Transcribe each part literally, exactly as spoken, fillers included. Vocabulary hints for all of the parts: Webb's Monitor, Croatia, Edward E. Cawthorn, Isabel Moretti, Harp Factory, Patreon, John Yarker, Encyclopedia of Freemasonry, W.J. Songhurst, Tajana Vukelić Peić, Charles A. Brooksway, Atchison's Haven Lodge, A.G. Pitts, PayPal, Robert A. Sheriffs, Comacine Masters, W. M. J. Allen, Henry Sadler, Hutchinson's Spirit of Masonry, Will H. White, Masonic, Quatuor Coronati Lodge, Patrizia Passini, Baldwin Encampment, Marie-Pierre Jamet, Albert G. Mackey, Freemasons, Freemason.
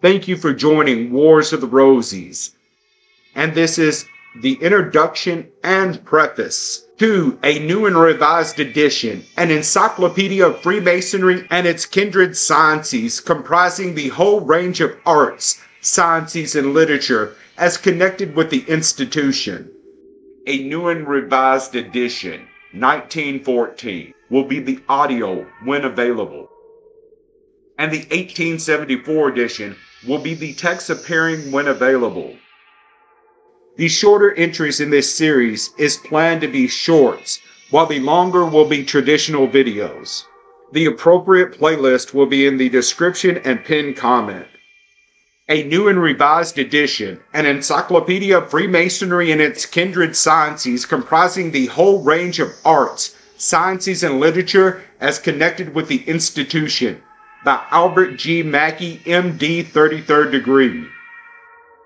Thank you for joining Wars of the Roses. And this is the introduction and preface to a new and revised edition, an Encyclopedia of Freemasonry and its kindred sciences, comprising the whole range of arts, sciences, and literature as connected with the institution. A new and revised edition, nineteen fourteen, will be the audio when available. And the eighteen seventy-four edition will be the text appearing when available. The shorter entries in this series is planned to be shorts, while the longer will be traditional videos. The appropriate playlist will be in the description and pinned comment. A new and revised edition, an Encyclopedia of Freemasonry and its kindred sciences, comprising the whole range of arts, sciences, and literature as connected with the institution, by Albert G. Mackey, M D, thirty-third degree.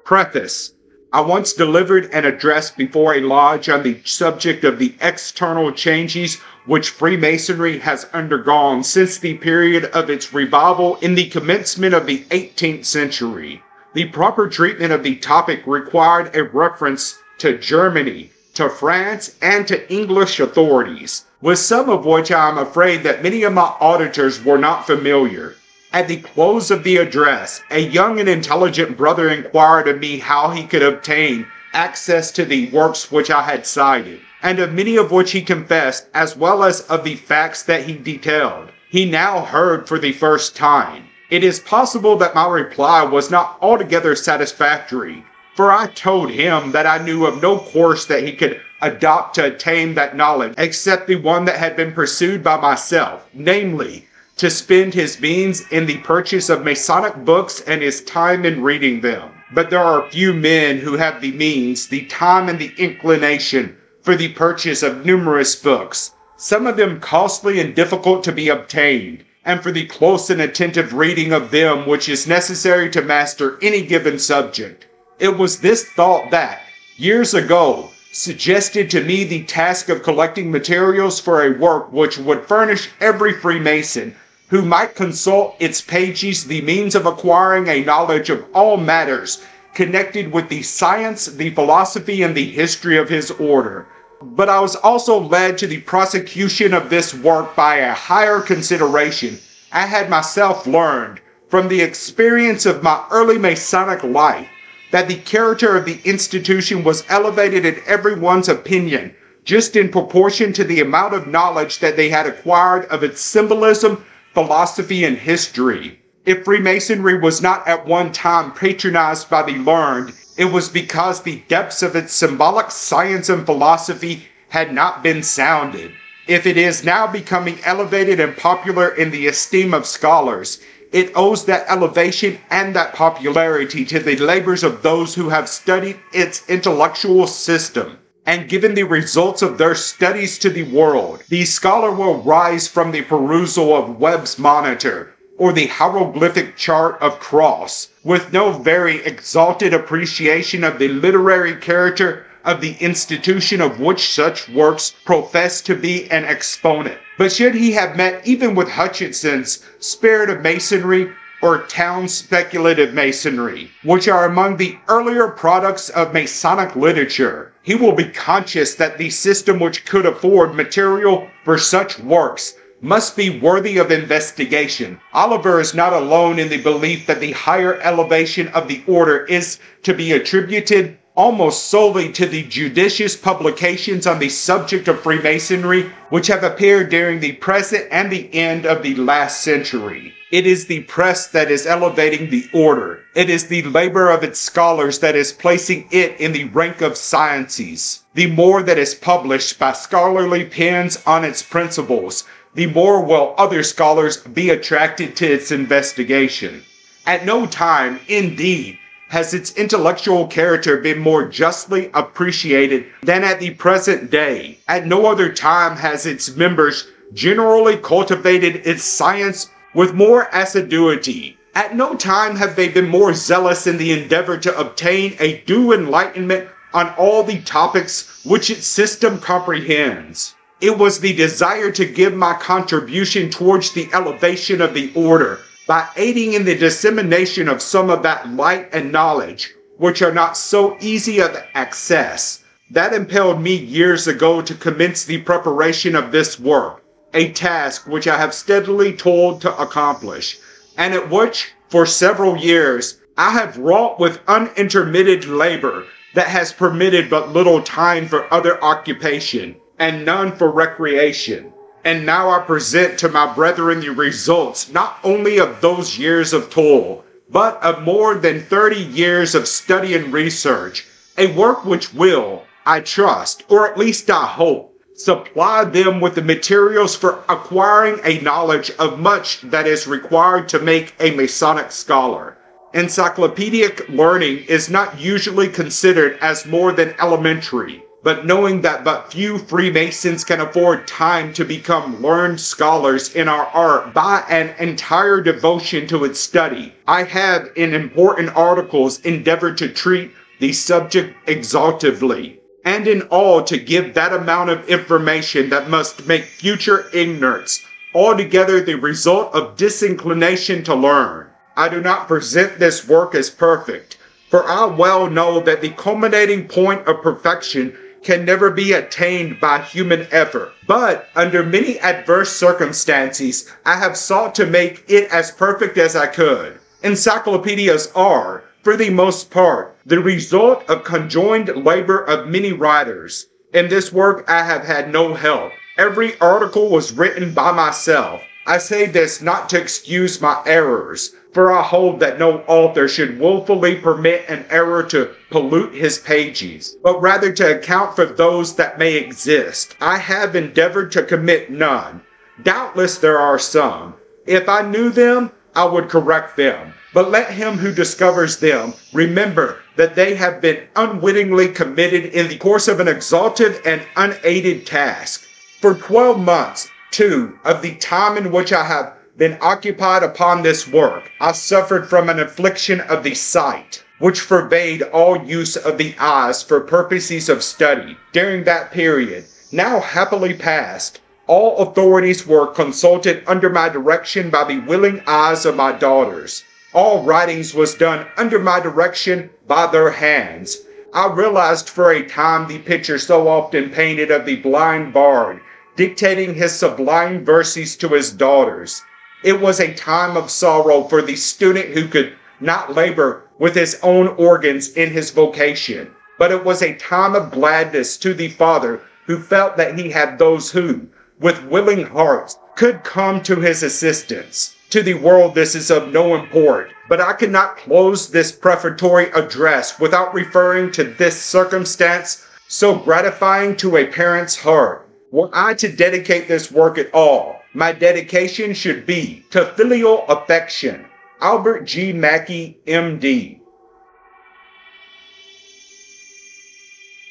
Preface. I once delivered an address before a lodge on the subject of the external changes which Freemasonry has undergone since the period of its revival in the commencement of the eighteenth century. The proper treatment of the topic required a reference to Germany, to France, and to English authorities, with some of which I am afraid that many of my auditors were not familiar. At the close of the address, a young and intelligent brother inquired of me how he could obtain access to the works which I had cited, and of many of which he confessed, as well as of the facts that he detailed. He now heard for the first time. It is possible that my reply was not altogether satisfactory, for I told him that I knew of no course that he could adopt to attain that knowledge except the one that had been pursued by myself, namely, to spend his means in the purchase of Masonic books and his time in reading them. But there are few men who have the means, the time, and the inclination for the purchase of numerous books, some of them costly and difficult to be obtained, and for the close and attentive reading of them which is necessary to master any given subject. It was this thought that, years ago, suggested to me the task of collecting materials for a work which would furnish every Freemason who might consult its pages the means of acquiring a knowledge of all matters connected with the science, the philosophy, and the history of his order. But I was also led to the prosecution of this work by a higher consideration I had myself learned from the experience of my early Masonic life, that the character of the institution was elevated in everyone's opinion, just in proportion to the amount of knowledge that they had acquired of its symbolism, philosophy, and history. If Freemasonry was not at one time patronized by the learned, it was because the depths of its symbolic science and philosophy had not been sounded. If it is now becoming elevated and popular in the esteem of scholars, it owes that elevation and that popularity to the labors of those who have studied its intellectual system, and given the results of their studies to the world. The scholar will rise from the perusal of Webb's Monitor, or the hieroglyphic chart of Cross, with no very exalted appreciation of the literary character of the institution of which such works profess to be an exponent. But should he have met even with Hutchinson's Spirit of Masonry or Town Speculative Masonry, which are among the earlier products of Masonic literature, he will be conscious that the system which could afford material for such works must be worthy of investigation. Oliver is not alone in the belief that the higher elevation of the order is to be attributed almost solely to the judicious publications on the subject of Freemasonry which have appeared during the present and the end of the last century. It is the press that is elevating the order. It is the labor of its scholars that is placing it in the rank of sciences. The more that is published by scholarly pens on its principles, the more will other scholars be attracted to its investigation. At no time, indeed, has its intellectual character been more justly appreciated than at the present day. At no other time has its members generally cultivated its science with more assiduity. At no time have they been more zealous in the endeavor to obtain a due enlightenment on all the topics which its system comprehends. It was the desire to give my contribution towards the elevation of the order by aiding in the dissemination of some of that light and knowledge, which are not so easy of access. That impelled me years ago to commence the preparation of this work, a task which I have steadily toiled to accomplish, and at which, for several years, I have wrought with unintermitted labor that has permitted but little time for other occupation, and none for recreation. And now I present to my brethren the results not only of those years of toil, but of more than thirty years of study and research, a work which will, I trust, or at least I hope, supply them with the materials for acquiring a knowledge of much that is required to make a Masonic scholar. Encyclopedic learning is not usually considered as more than elementary, but knowing that but few Freemasons can afford time to become learned scholars in our art by an entire devotion to its study, I have in important articles endeavored to treat the subject exhaustively, and in all to give that amount of information that must make future ignorance altogether the result of disinclination to learn. I do not present this work as perfect, for I well know that the culminating point of perfection can never be attained by human effort. But, under many adverse circumstances, I have sought to make it as perfect as I could. Encyclopedias are, for the most part, the result of conjoined labor of many writers. In this work I have had no help. Every article was written by myself. I say this not to excuse my errors, for I hold that no author should willfully permit an error to pollute his pages, but rather to account for those that may exist. I have endeavored to commit none. Doubtless there are some. If I knew them, I would correct them. But let him who discovers them remember that they have been unwittingly committed in the course of an exalted and unaided task. For twelve months, two, of the time in which I have been occupied upon this work, I suffered from an affliction of the sight, which forbade all use of the eyes for purposes of study. During that period, now happily past, all authorities were consulted under my direction by the willing eyes of my daughters. All writings was done under my direction by their hands. I realized for a time the picture so often painted of the blind bard dictating his sublime verses to his daughters. It was a time of sorrow for the student who could not labor with his own organs in his vocation, but it was a time of gladness to the father who felt that he had those who, with willing hearts, could come to his assistance. To the world this is of no import, but I could not close this prefatory address without referring to this circumstance so gratifying to a parent's heart. Were I to dedicate this work at all, my dedication should be to filial affection. Albert G. Mackey, M D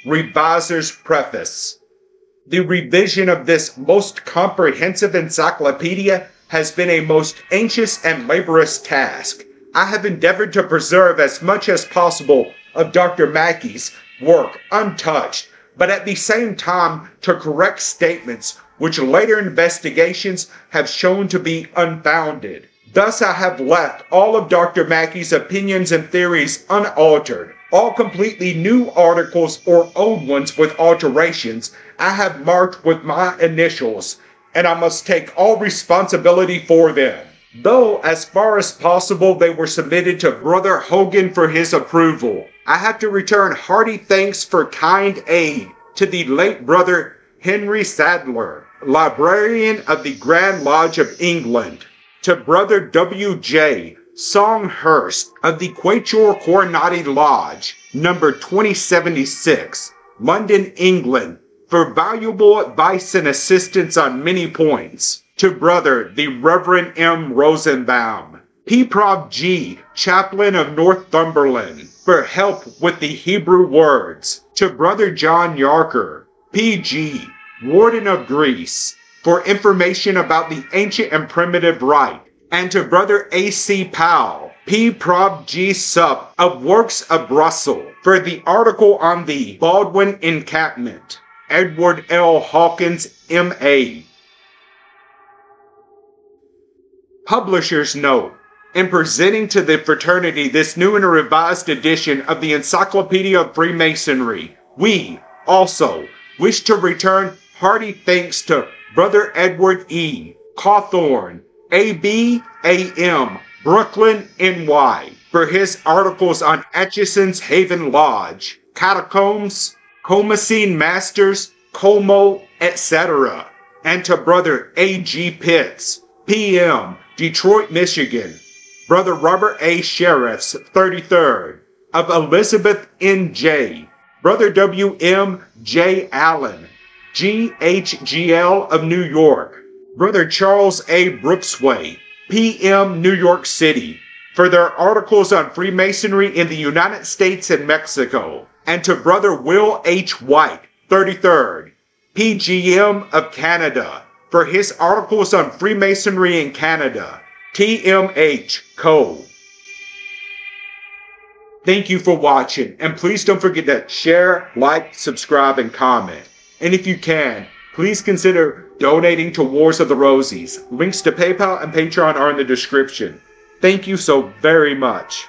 Reviser's Preface. The revision of this most comprehensive encyclopedia has been a most anxious and laborious task. I have endeavored to preserve as much as possible of Doctor Mackey's work untouched, but at the same time to correct statements which later investigations have shown to be unfounded. Thus I have left all of Doctor Mackey's opinions and theories unaltered. All completely new articles or old ones with alterations I have marked with my initials, and I must take all responsibility for them, though as far as possible they were submitted to Brother Hogan for his approval. I have to return hearty thanks for kind aid to the late Brother Henry Sadler, Librarian of the Grand Lodge of England, to Brother W J Songhurst of the Quatuor Coronati Lodge, number twenty seventy-six, London, England, for valuable advice and assistance on many points, to Brother the Reverend M. Rosenbaum, P Prov G, Chaplain of Northumberland, for help with the Hebrew words, to Brother John Yarker, P G, Warden of Greece, for information about the ancient and primitive rite, and to Brother A C Powell, P Prov G Sub of Works of Brussels, for the article on the Baldwin Encampment, Edward L. Hawkins, M A Publisher's Note. and presenting to the fraternity this new and revised edition of the Encyclopedia of Freemasonry. We also wish to return hearty thanks to Brother Edward E. Cawthorn, A B A M, Brooklyn, N Y, for his articles on Atchison's Haven Lodge, Catacombs, Comacine Masters, Como, et cetera, and to Brother A G Pitts, P M, Detroit, Michigan, Brother Robert A. Sheriffs, thirty-third, of Elizabeth, N J, Brother W. M. J. Allen, G H G L of New York, Brother Charles A. Brooksway, P M, New York City, for their articles on Freemasonry in the United States and Mexico, and to Brother Will H. White, thirty-third, P G M of Canada, for his articles on Freemasonry in Canada, T M H Co. Thank you for watching, and please don't forget to share, like, subscribe, and comment. And if you can, please consider donating to Wars of the Roses. Links to PayPal and Patreon are in the description. Thank you so very much.